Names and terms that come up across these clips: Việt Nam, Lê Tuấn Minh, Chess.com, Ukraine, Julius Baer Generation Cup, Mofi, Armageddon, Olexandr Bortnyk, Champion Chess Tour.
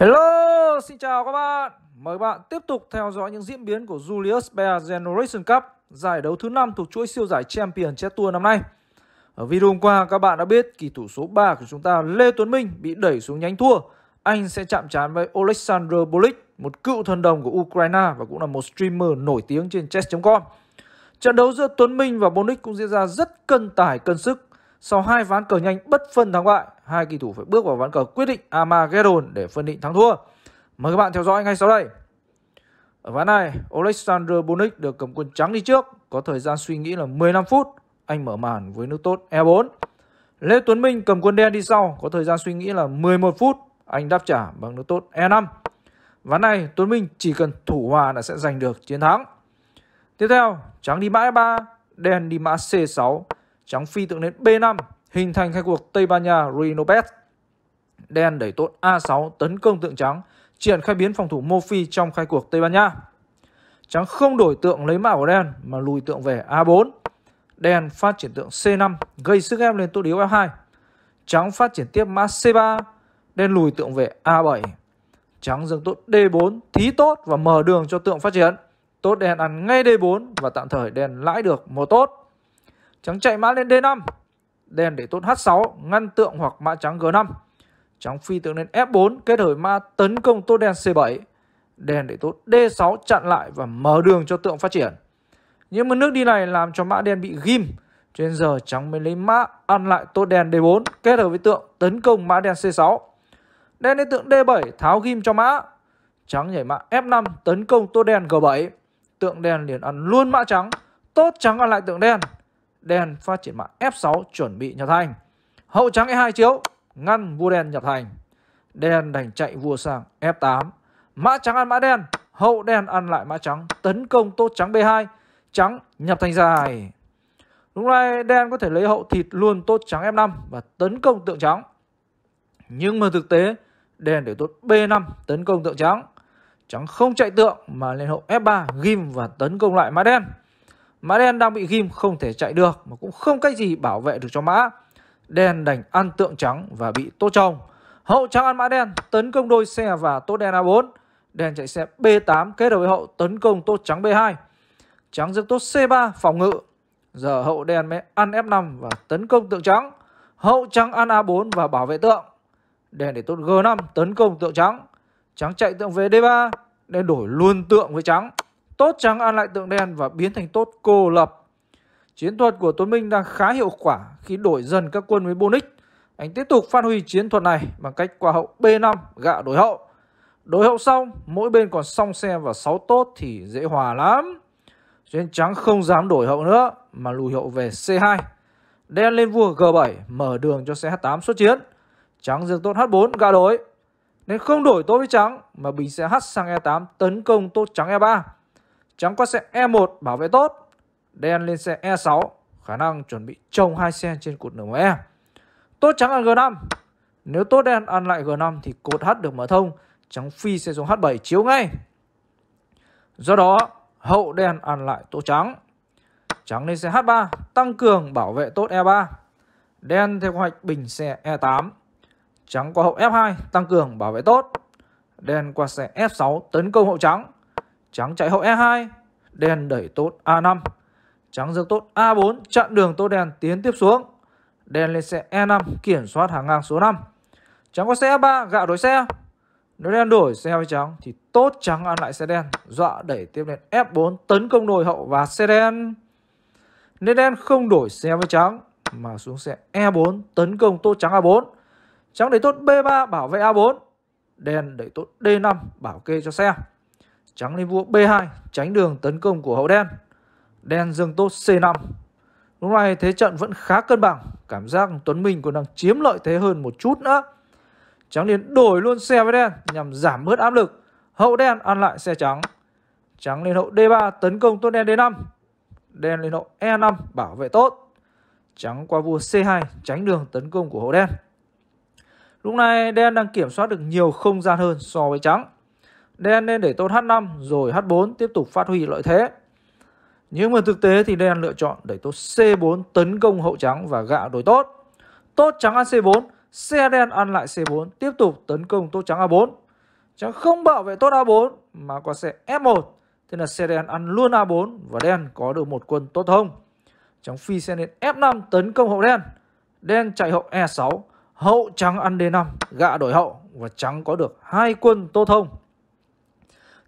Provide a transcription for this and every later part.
Hello, xin chào các bạn. Mời các bạn tiếp tục theo dõi những diễn biến của Julius Baer Generation Cup, giải đấu thứ 5 thuộc chuỗi siêu giải Champion Chess Tour năm nay. Ở video hôm qua các bạn đã biết kỳ thủ số 3 của chúng ta Lê Tuấn Minh bị đẩy xuống nhánh thua. Anh sẽ chạm trán với Olexandr Bortnyk, một cựu thần đồng của Ukraine và cũng là một streamer nổi tiếng trên Chess.com. Trận đấu giữa Tuấn Minh và Bortnyk cũng diễn ra rất cân tải cân sức. Sau hai ván cờ nhanh bất phân thắng bại, hai kỳ thủ phải bước vào ván cờ quyết định Armageddon để phân định thắng thua. Mời các bạn theo dõi ngay sau đây. Ở ván này, Olexandr Bortnyk được cầm quân trắng đi trước, có thời gian suy nghĩ là 15 phút. Anh mở màn với nước tốt E4. Lê Tuấn Minh cầm quân đen đi sau, có thời gian suy nghĩ là 11 phút. Anh đáp trả bằng nước tốt E5. Ván này, Tuấn Minh chỉ cần thủ hòa là sẽ giành được chiến thắng. Tiếp theo, trắng đi mã E3, đen đi mã C6. Trắng phi tượng đến B5, hình thành khai cuộc Tây Ban Nha Rinopet. Đen đẩy tốt A6 tấn công tượng trắng, triển khai biến phòng thủ Mofi trong khai cuộc Tây Ban Nha. Trắng không đổi tượng lấy mã của đen mà lùi tượng về A4. Đen phát triển tượng C5 gây sức ép lên tô điếu F2. Trắng phát triển tiếp mã C3, đen lùi tượng về A7. Trắng dừng tốt D4 thí tốt và mở đường cho tượng phát triển. Tốt đen ăn ngay D4 và tạm thời đen lãi được một tốt. Trắng chạy mã lên D5, đen để tốt H6 ngăn tượng hoặc mã trắng G5. Trắng phi tượng lên F4 kết hợp mã tấn công tốt đen C7. Đen để tốt D6 chặn lại và mở đường cho tượng phát triển. Nhưng mà nước đi này làm cho mã đen bị ghim, cho nên giờ trắng mới lấy mã ăn lại tốt đen D4 kết hợp với tượng tấn công mã đen C6. Đen lấy tượng D7 tháo ghim cho mã. Trắng nhảy mã F5 tấn công tốt đen G7. Tượng đen liền ăn luôn mã trắng, tốt trắng ăn lại tượng đen. Đen phát triển mã F6 chuẩn bị nhập thành. Hậu trắng E2 chiếu ngăn vua đen nhập thành. Đen đành chạy vua sang F8. Mã trắng ăn mã đen, hậu đen ăn lại mã trắng, tấn công tốt trắng B2. Trắng nhập thành dài. Lúc này đen có thể lấy hậu thịt luôn tốt trắng F5 và tấn công tượng trắng. Nhưng mà thực tế đen để tốt B5 tấn công tượng trắng. Trắng không chạy tượng mà lên hậu F3 ghim và tấn công lại mã đen. Mã đen đang bị ghim không thể chạy được mà cũng không cách gì bảo vệ được cho mã. Đen đành ăn tượng trắng và bị tốt chồng. Hậu trắng ăn mã đen tấn công đôi xe và tốt đen A4. Đen chạy xe B8 kết hợp với hậu tấn công tốt trắng B2. Trắng giữ tốt C3 phòng ngự. Giờ hậu đen mới ăn F5 và tấn công tượng trắng. Hậu trắng ăn A4 và bảo vệ tượng. Đen để tốt G5 tấn công tượng trắng. Trắng chạy tượng về D3. Đen đổi luôn tượng với trắng. Tốt trắng ăn lại tượng đen và biến thành tốt cô lập. Chiến thuật của Tuấn Minh đang khá hiệu quả khi đổi dần các quân với Bortnyk. Anh tiếp tục phát huy chiến thuật này bằng cách qua hậu B5 gạ đối hậu. Đối hậu xong, mỗi bên còn song xe và 6 tốt thì dễ hòa lắm. Cho nên trắng không dám đổi hậu nữa mà lùi hậu về C2. Đen lên vua G7 mở đường cho xe H8 xuất chiến. Trắng dương tốt H4 gạ đối. Nên không đổi tốt với trắng mà bình xe H sang E8 tấn công tốt trắng E3. Trắng qua xe E1 bảo vệ tốt. Đen lên xe E6, khả năng chuẩn bị trồng hai xe trên cột nửa E. Tốt trắng ăn G5. Nếu tốt đen ăn lại G5 thì cột H được mở thông. Trắng phi xe xuống H7 chiếu ngay. Do đó hậu đen ăn lại tốt trắng. Trắng lên xe H3 tăng cường bảo vệ tốt E3. Đen theo kế hoạch bình xe E8. Trắng qua hậu F2 tăng cường bảo vệ tốt. Đen qua xe F6 tấn công hậu trắng. Trắng chạy hậu E2, đen đẩy tốt A5. Trắng dương tốt A4 chặn đường tốt đen tiến tiếp xuống. Đen lên xe E5 kiểm soát hàng ngang số 5. Trắng có xe A3 gạ đối xe. Nếu đen đổi xe với trắng thì tốt trắng ăn lại xe đen, dọa đẩy tiếp lên F4 tấn công đồi hậu và xe đen. Nếu đen không đổi xe với trắng mà xuống xe E4 tấn công tốt trắng A4. Trắng đẩy tốt B3 bảo vệ A4. Đen đẩy tốt D5 bảo kê cho xe. Trắng lên vua B2 tránh đường tấn công của hậu đen. Đen dương tốt C5. Lúc này thế trận vẫn khá cân bằng. Cảm giác Tuấn Minh còn đang chiếm lợi thế hơn một chút nữa. Trắng lên đổi luôn xe với đen nhằm giảm bớt áp lực. Hậu đen ăn lại xe trắng. Trắng lên hậu D3 tấn công tốt đen D5. Đen lên hậu E5 bảo vệ tốt. Trắng qua vua C2 tránh đường tấn công của hậu đen. Lúc này đen đang kiểm soát được nhiều không gian hơn so với trắng. Đen nên để tốt H5 rồi H4 tiếp tục phát huy lợi thế. Nhưng mà thực tế thì đen lựa chọn đẩy tốt C4 tấn công hậu trắng và gạ đối tốt. Tốt trắng ăn C4, xe đen ăn lại C4 tiếp tục tấn công tốt trắng A4. Chắc không bảo vệ tốt A4 mà con sẽ F1. Thế là xe đen ăn luôn A4 và đen có được một quân tốt không. Trắng phi sẽ lên F5 tấn công hậu đen. Đen chạy hậu E6, hậu trắng ăn D5, gạ đổi hậu và trắng có được hai quân tốt không.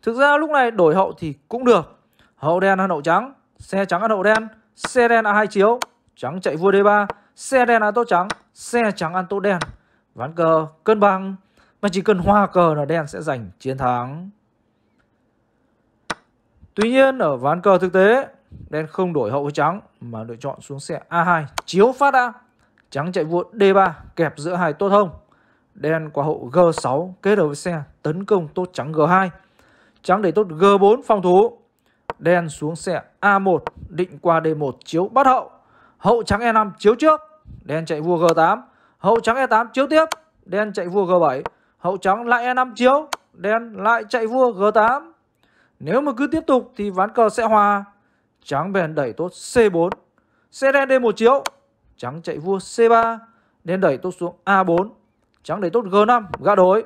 Thực ra lúc này đổi hậu thì cũng được. Hậu đen ăn hậu trắng, xe trắng ăn hậu đen, xe đen A2 chiếu, trắng chạy vua D3, xe đen ăn tốt trắng, xe trắng ăn tốt đen. Ván cờ cân bằng mà chỉ cần hoa cờ là đen sẽ giành chiến thắng. Tuy nhiên ở ván cờ thực tế, đen không đổi hậu với trắng mà lựa chọn xuống xe A2 chiếu phát A. Trắng chạy vua D3 kẹp giữa hai tốt không. Đen qua hậu G6 kết hợp với xe tấn công tốt trắng G2. Trắng đẩy tốt G4 phòng thủ. Đen xuống xe A1 định qua D1 chiếu bắt hậu. Hậu trắng E5 chiếu trước. Đen chạy vua G8. Hậu trắng E8 chiếu tiếp. Đen chạy vua G7. Hậu trắng lại E5 chiếu. Đen lại chạy vua G8. Nếu mà cứ tiếp tục thì ván cờ sẽ hòa. Trắng bèn đẩy tốt C4. Xe đen D1 chiếu. Trắng chạy vua C3. Đen đẩy tốt xuống A4. Trắng đẩy tốt G5 gã đối.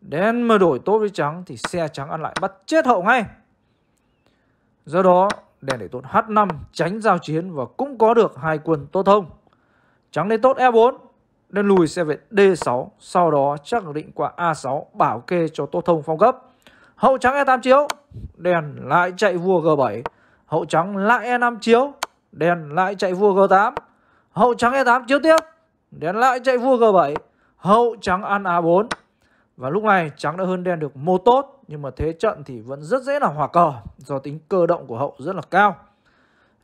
Đen mà đổi tốt với trắng thì xe trắng ăn lại bắt chết hậu ngay. Do đó đen đẩy tốt H5 tránh giao chiến và cũng có được hai quân tốt thông. Trắng đẩy tốt E4. Đen lùi xe về D6, sau đó chắc định qua A6 bảo kê cho tốt thông phong cấp. Hậu trắng E8 chiếu, đen lại chạy vua G7, hậu trắng lại E5 chiếu, đen lại chạy vua G8, hậu trắng E8 chiếu tiếp, đen lại chạy vua G7, hậu trắng ăn A4. Và lúc này trắng đã hơn đen được một tốt, nhưng mà thế trận thì vẫn rất dễ là hòa cờ do tính cơ động của hậu rất là cao.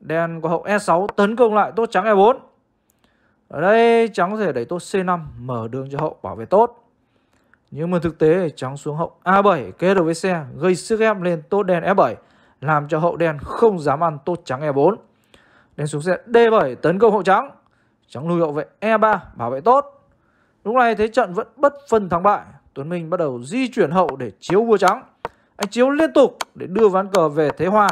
Đen của hậu E6 tấn công lại tốt trắng E4. Ở đây trắng có thể đẩy tốt C5 mở đường cho hậu bảo vệ tốt. Nhưng mà thực tế trắng xuống hậu A7 kết hợp với xe gây sức ép lên tốt đen F7, làm cho hậu đen không dám ăn tốt trắng E4. Đen xuống xe D7 tấn công hậu trắng. Trắng lùi hậu về E3 bảo vệ tốt. Lúc này thế trận vẫn bất phân thắng bại. Tuấn Minh bắt đầu di chuyển hậu để chiếu vua trắng. Anh chiếu liên tục để đưa ván cờ về thế hòa.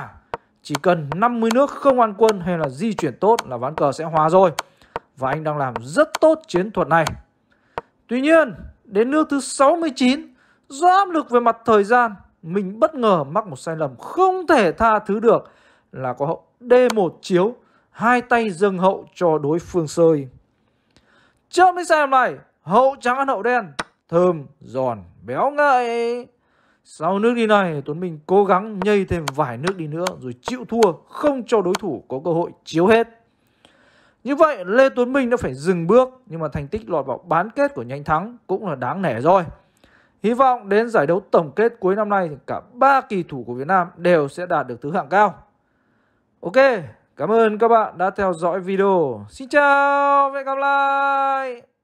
Chỉ cần 50 nước không ăn quân hay là di chuyển tốt là ván cờ sẽ hòa rồi. Và anh đang làm rất tốt chiến thuật này. Tuy nhiên, đến nước thứ 69, do áp lực về mặt thời gian, mình bất ngờ mắc một sai lầm không thể tha thứ được là có hậu D1 chiếu, hai tay dâng hậu cho đối phương sơi. Trong cái sai lầm này, hậu trắng ăn hậu đen, thơm, giòn, béo ngậy. Sau nước đi này, Tuấn Minh cố gắng nhây thêm vài nước đi nữa rồi chịu thua, không cho đối thủ có cơ hội chiếu hết. Như vậy Lê Tuấn Minh đã phải dừng bước, nhưng mà thành tích lọt vào bán kết của nhanh thắng cũng là đáng nể rồi. Hy vọng đến giải đấu tổng kết cuối năm nay thì cả 3 kỳ thủ của Việt Nam đều sẽ đạt được thứ hạng cao. Ok, cảm ơn các bạn đã theo dõi video. Xin chào và hẹn gặp lại.